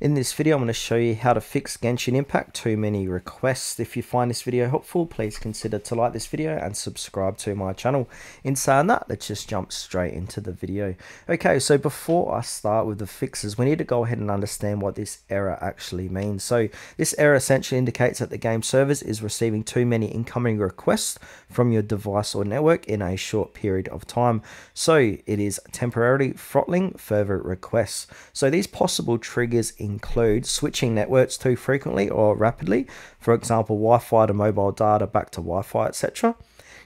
In this video, I'm going to show you how to fix Genshin Impact too many requests. If you find this video helpful, please consider to like this video and subscribe to my channel. In saying that, let's just jump straight into the video. Okay, so before I start with the fixes, we need to go ahead and understand what this error actually means. So this error essentially indicates that the game servers is receiving too many incoming requests from your device or network in a short period of time. So it is temporarily throttling further requests. So these possible triggers include switching networks too frequently or rapidly, for example Wi-Fi to mobile data back to Wi-Fi, etc.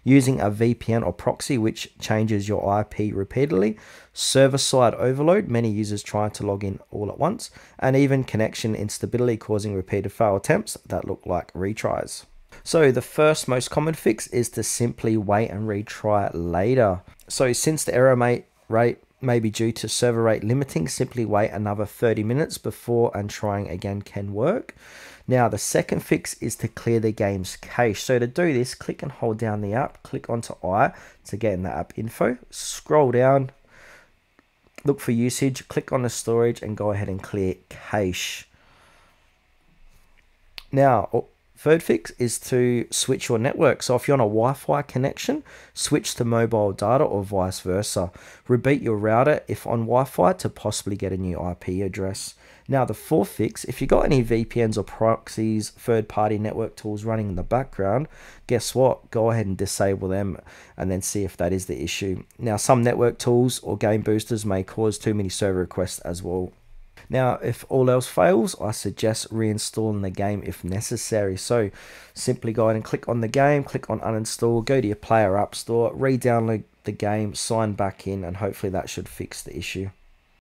Using a VPN or proxy which changes your IP repeatedly, server-side overload, many users trying to log in all at once, and even connection instability causing repeated fail attempts that look like retries. So the first most common fix is to simply wait and retry later. So since the error rate may be due to server rate limiting, simply wait another 30 minutes before and trying again can work. Now the second fix is to clear the game's cache. So to do this, click and hold down the app, click onto I to get in the app info, scroll down, look for usage, click on the storage and go ahead and clear cache. Now third fix is to switch your network. So if you're on a Wi-Fi connection, switch to mobile data or vice versa. Reboot your router if on Wi-Fi to possibly get a new IP address. Now the fourth fix, if you got any VPNs or proxies, third-party network tools running in the background, guess what? Go ahead and disable them and then see if that is the issue. Now some network tools or game boosters may cause too many server requests as well. Now, if all else fails, I suggest reinstalling the game if necessary. So simply go ahead and click on the game, click on uninstall, go to your player app store, re-download the game, sign back in, and hopefully that should fix the issue.